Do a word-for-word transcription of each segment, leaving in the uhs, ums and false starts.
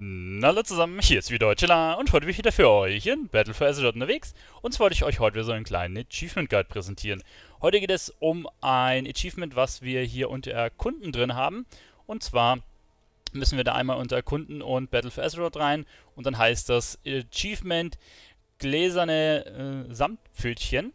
Hallo zusammen, hier ist wieder Deutschela und heute bin ich wieder für euch in Battle for Azeroth unterwegs. Und zwar wollte ich euch heute wieder so einen kleinen Achievement Guide präsentieren. Heute geht es um ein Achievement, was wir hier unter Erkunden drin haben. Und zwar müssen wir da einmal unter Erkunden und Battle for Azeroth rein. Und dann heißt das Achievement Gläserne äh, Samtpfötchen.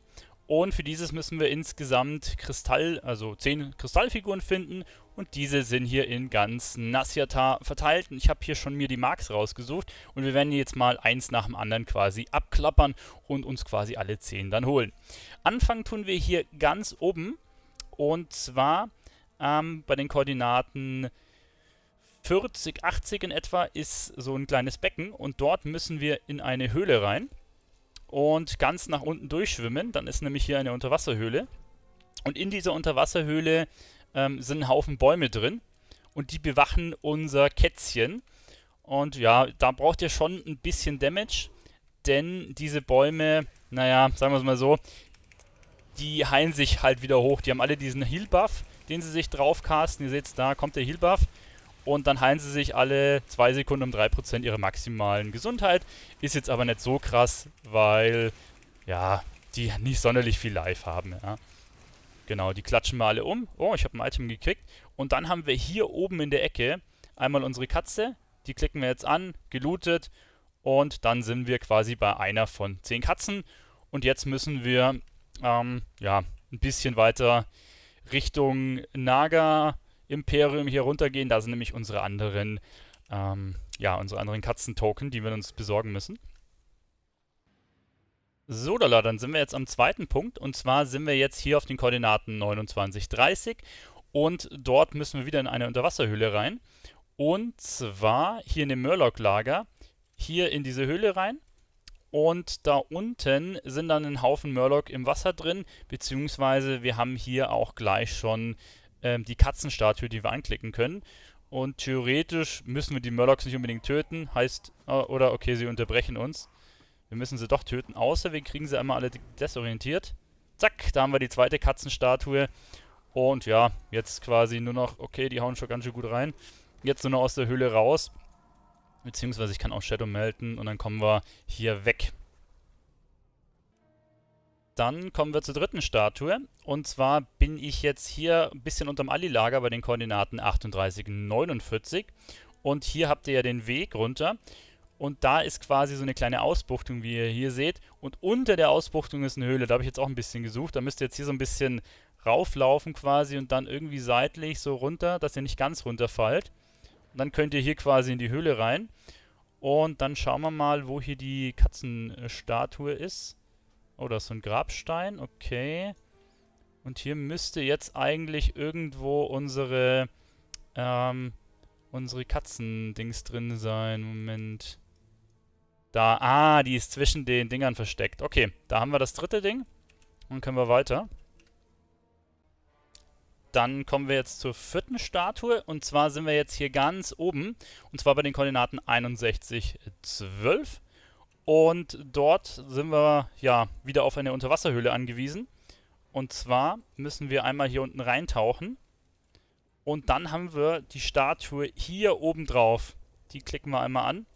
Und für dieses müssen wir insgesamt Kristall, also zehn Kristallfiguren finden. Und diese sind hier in ganz Nazjatar verteilt. Und ich habe hier schon mir die Marks rausgesucht. Und wir werden jetzt mal eins nach dem anderen quasi abklappern und uns quasi alle zehn dann holen. Anfangen tun wir hier ganz oben. Und zwar ähm, bei den Koordinaten vierzig, achtzig in etwa ist so ein kleines Becken. Und dort müssen wir in eine Höhle rein und ganz nach unten durchschwimmen. Dann ist nämlich hier eine Unterwasserhöhle. Und in dieser Unterwasserhöhle ähm, sind ein Haufen Bäume drin. Und die bewachen unser Kätzchen. Und ja, da braucht ihr schon ein bisschen Damage. Denn diese Bäume, naja, sagen wir es mal so, die heilen sich halt wieder hoch. Die haben alle diesen Heal-Buff, den sie sich draufcasten. Ihr seht, da kommt der Heal-Buff. Und dann heilen sie sich alle zwei Sekunden um drei Prozent ihrer maximalen Gesundheit. Ist jetzt aber nicht so krass, weil, ja, die nicht sonderlich viel Life haben. Ja. Genau, die klatschen wir alle um. Oh, ich habe ein Item gekriegt. Und dann haben wir hier oben in der Ecke einmal unsere Katze. Die klicken wir jetzt an, gelootet. Und dann sind wir quasi bei einer von zehn Katzen. Und jetzt müssen wir, ähm, ja, ein bisschen weiter Richtung Naga Imperium hier runtergehen, da sind nämlich unsere anderen, ähm, ja, unsere anderen Katzen-Token, die wir uns besorgen müssen. So, dann sind wir jetzt am zweiten Punkt und zwar sind wir jetzt hier auf den Koordinaten neunundzwanzig, dreißig und dort müssen wir wieder in eine Unterwasserhöhle rein und zwar hier in dem Murloc-Lager, hier in diese Höhle rein und da unten sind dann ein Haufen Murloc im Wasser drin, beziehungsweise wir haben hier auch gleich schon die Katzenstatue, die wir anklicken können. Und theoretisch müssen wir die Murlocs nicht unbedingt töten. Heißt, oder okay, sie unterbrechen uns. Wir müssen sie doch töten, außer wir kriegen sie einmal alle desorientiert. Zack, da haben wir die zweite Katzenstatue. Und ja, jetzt quasi nur noch, okay, die hauen schon ganz schön gut rein. Jetzt nur noch aus der Höhle raus. Beziehungsweise ich kann auch Shadow melden und dann kommen wir hier weg. Dann kommen wir zur dritten Statue und zwar bin ich jetzt hier ein bisschen unterm Alli-Lager bei den Koordinaten achtunddreißig, neunundvierzig und hier habt ihr ja den Weg runter und da ist quasi so eine kleine Ausbuchtung, wie ihr hier seht und unter der Ausbuchtung ist eine Höhle, da habe ich jetzt auch ein bisschen gesucht, da müsst ihr jetzt hier so ein bisschen rauflaufen quasi und dann irgendwie seitlich so runter, dass ihr nicht ganz runterfallt und dann könnt ihr hier quasi in die Höhle rein und dann schauen wir mal, wo hier die Katzenstatue ist. Oh, das ist so ein Grabstein, okay. Und hier müsste jetzt eigentlich irgendwo unsere, ähm, unsere Katzendings drin sein. Moment. Da, ah, die ist zwischen den Dingern versteckt. Okay, da haben wir das dritte Ding. Dann können wir weiter. Dann kommen wir jetzt zur vierten Statue. Und zwar sind wir jetzt hier ganz oben. Und zwar bei den Koordinaten einundsechzig, zwölf. Und dort sind wir, ja, wieder auf eine Unterwasserhöhle angewiesen. Und zwar müssen wir einmal hier unten reintauchen. Und dann haben wir die Statue hier oben drauf. Die klicken wir einmal an. Und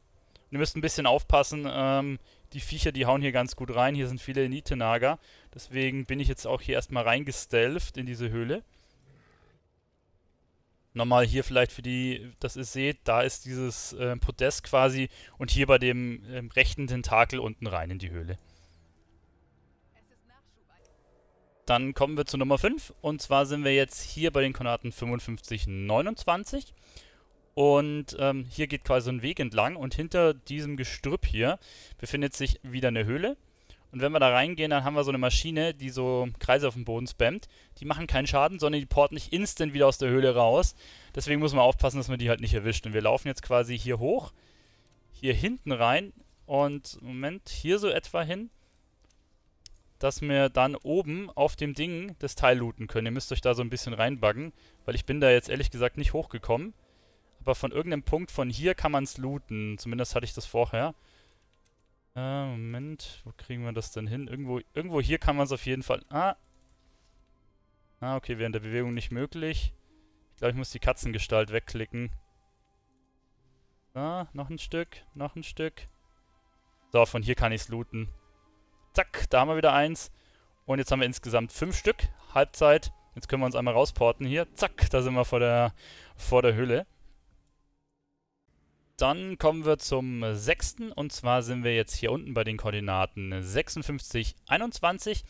ihr müsst ein bisschen aufpassen, ähm, die Viecher, die hauen hier ganz gut rein. Hier sind viele Nite-Naga. Deswegen bin ich jetzt auch hier erstmal reingestelft in diese Höhle. Nochmal hier vielleicht für die, dass ihr seht, da ist dieses äh, Podest quasi und hier bei dem ähm, rechten Tentakel unten rein in die Höhle. Dann kommen wir zu Nummer fünf und zwar sind wir jetzt hier bei den Koordinaten fünfundfünfzig, neunundzwanzig und ähm, hier geht quasi ein Weg entlang und hinter diesem Gestrüpp hier befindet sich wieder eine Höhle. Und wenn wir da reingehen, dann haben wir so eine Maschine, die so Kreise auf dem Boden spammt. Die machen keinen Schaden, sondern die porten nicht instant wieder aus der Höhle raus. Deswegen muss man aufpassen, dass man die halt nicht erwischt. Und wir laufen jetzt quasi hier hoch, hier hinten rein und, Moment, hier so etwa hin, dass wir dann oben auf dem Ding das Teil looten können. Ihr müsst euch da so ein bisschen reinbuggen, weil ich bin da jetzt ehrlich gesagt nicht hochgekommen. Aber von irgendeinem Punkt von hier kann man es looten. Zumindest hatte ich das vorher. Moment, wo kriegen wir das denn hin? Irgendwo, irgendwo hier kann man es auf jeden Fall... Ah. ah, okay, während der Bewegung nicht möglich. Ich glaube, ich muss die Katzengestalt wegklicken. Da, noch ein Stück, noch ein Stück. So, von hier kann ich es looten. Zack, da haben wir wieder eins. Und jetzt haben wir insgesamt fünf Stück. Halbzeit. Jetzt können wir uns einmal rausporten hier. Zack, da sind wir vor der, vor der Hülle. Dann kommen wir zum sechsten. Und zwar sind wir jetzt hier unten bei den Koordinaten sechsundfünfzig, einundzwanzig.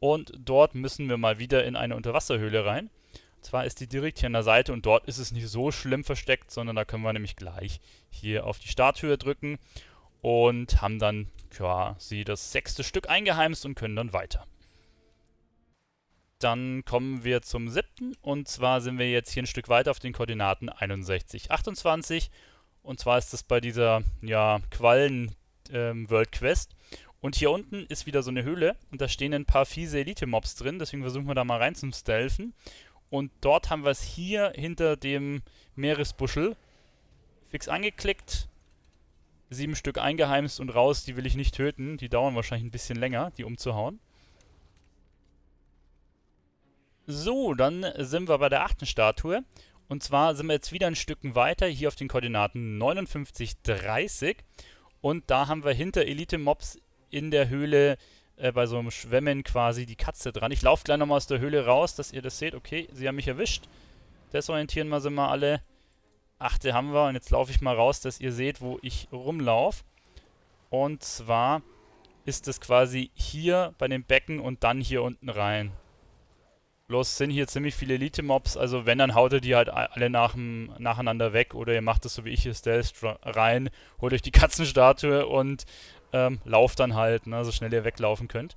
Und dort müssen wir mal wieder in eine Unterwasserhöhle rein. Und zwar ist die direkt hier an der Seite. Und dort ist es nicht so schlimm versteckt, sondern da können wir nämlich gleich hier auf die Starthöhe drücken. Und haben dann quasi das sechste Stück eingeheimst und können dann weiter. Dann kommen wir zum siebten. Und zwar sind wir jetzt hier ein Stück weiter auf den Koordinaten einundsechzig, achtundzwanzig. Und zwar ist das bei dieser ja, Quallen-World-Quest. Ähm, und hier unten ist wieder so eine Höhle. Und da stehen ein paar fiese Elite-Mobs drin. Deswegen versuchen wir da mal rein zum Stealthen. Und dort haben wir es hier hinter dem Meeresbuschel fix angeklickt. Sieben Stück eingeheimst und raus, die will ich nicht töten. Die dauern wahrscheinlich ein bisschen länger, die umzuhauen. So, dann sind wir bei der achten Statue. Und zwar sind wir jetzt wieder ein Stück weiter, hier auf den Koordinaten neunundfünfzig, dreißig. Und da haben wir hinter Elite-Mobs in der Höhle äh, bei so einem Schwemmen quasi die Katze dran. Ich laufe gleich nochmal aus der Höhle raus, dass ihr das seht. Okay, sie haben mich erwischt. Desorientieren wir sie mal alle. Achte haben wir und jetzt laufe ich mal raus, dass ihr seht, wo ich rumlaufe. Und zwar ist das quasi hier bei dem Becken und dann hier unten rein. Bloß sind hier ziemlich viele Elite-Mobs, also wenn, dann haut ihr die halt alle nach, nacheinander weg oder ihr macht es so wie ich hier, Stealth rein, holt euch die Katzenstatue und ähm, lauft dann halt, ne, so schnell ihr weglaufen könnt.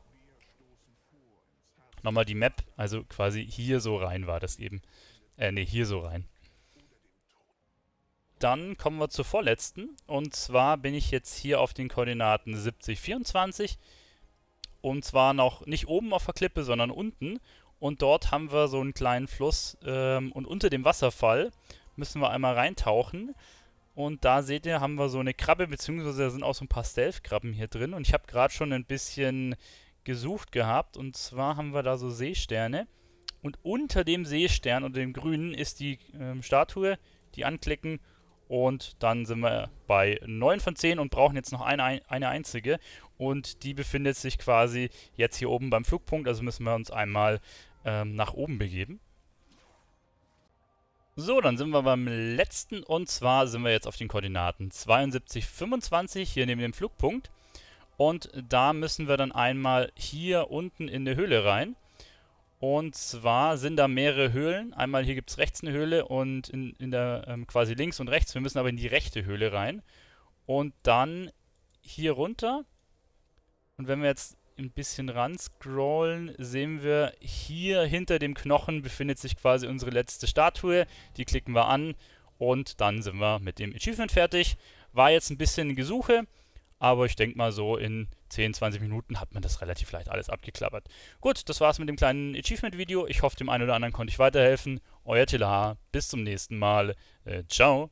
Nochmal die Map, also quasi hier so rein war das eben. Äh, ne, hier so rein. Dann kommen wir zur vorletzten. Und zwar bin ich jetzt hier auf den Koordinaten siebzig, vierundzwanzig. Und zwar noch nicht oben auf der Klippe, sondern unten. Und dort haben wir so einen kleinen Fluss. Ähm, und unter dem Wasserfall müssen wir einmal reintauchen. Und da seht ihr, haben wir so eine Krabbe, beziehungsweise da sind auch so ein paar Stealth-Krabben hier drin. Und ich habe gerade schon ein bisschen gesucht gehabt. Und zwar haben wir da so Seesterne. Und unter dem Seestern, unter dem grünen, ist die ähm, Statue, die anklicken. Und dann sind wir bei neun von zehn und brauchen jetzt noch eine, eine einzige. Und die befindet sich quasi jetzt hier oben beim Flugpunkt. Also müssen wir uns einmal ähm, nach oben begeben. So, dann sind wir beim letzten. Und zwar sind wir jetzt auf den Koordinaten zweiundsiebzig, fünfundzwanzig, hier neben dem Flugpunkt. Und da müssen wir dann einmal hier unten in die Höhle rein. Und zwar sind da mehrere Höhlen. Einmal hier gibt es rechts eine Höhle und in, in der ähm, quasi links und rechts. Wir müssen aber in die rechte Höhle rein. Und dann hier runter. Und wenn wir jetzt ein bisschen ran scrollen, sehen wir hier hinter dem Knochen befindet sich quasi unsere letzte Statue. Die klicken wir an und dann sind wir mit dem Achievement fertig. War jetzt ein bisschen Gesuche. Aber ich denke mal so, in zehn, zwanzig Minuten hat man das relativ leicht alles abgeklappert. Gut, das war's mit dem kleinen Achievement-Video. Ich hoffe, dem einen oder anderen konnte ich weiterhelfen. Euer T L H, bis zum nächsten Mal. Äh, ciao.